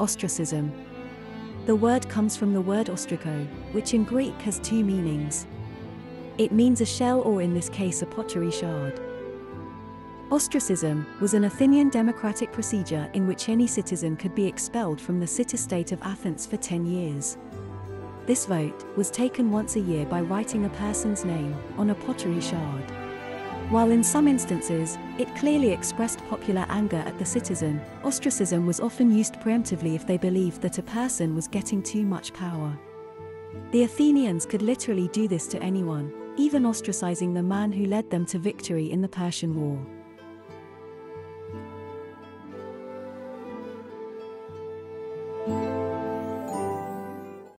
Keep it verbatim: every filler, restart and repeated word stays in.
Ostracism. The word comes from the word ostraco, which in Greek has two meanings. It means a shell, or in this case a pottery shard. Ostracism was an Athenian democratic procedure in which any citizen could be expelled from the city-state of Athens for ten years. This vote was taken once a year by writing a person's name on a pottery shard. While in some instances, it clearly expressed popular anger at the citizen, ostracism was often used preemptively if they believed that a person was getting too much power. The Athenians could literally do this to anyone, even ostracizing the man who led them to victory in the Persian War.